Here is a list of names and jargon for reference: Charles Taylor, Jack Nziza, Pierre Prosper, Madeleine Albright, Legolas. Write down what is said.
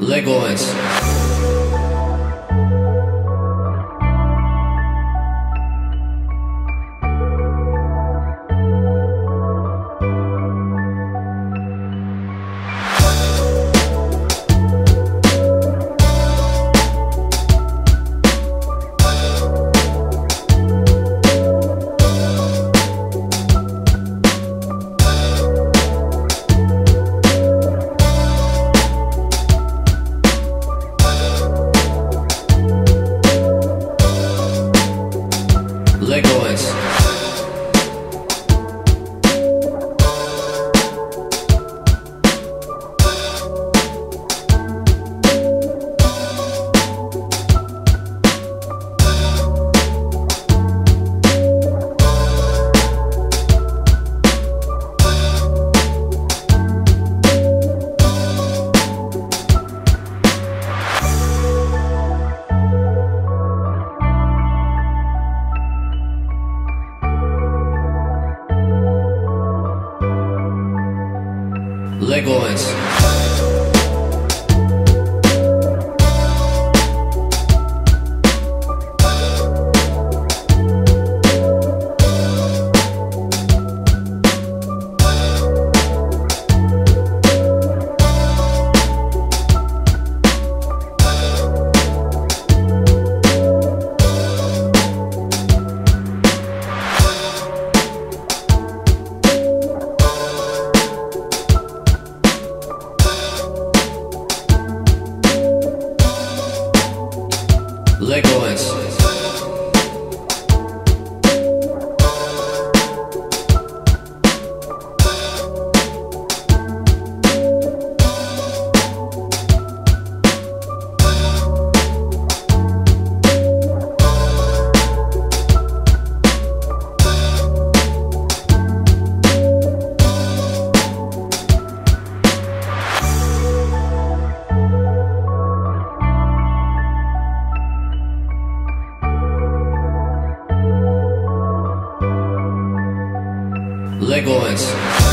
Legolas. Legolas. Legolas. Legolas. Legolas.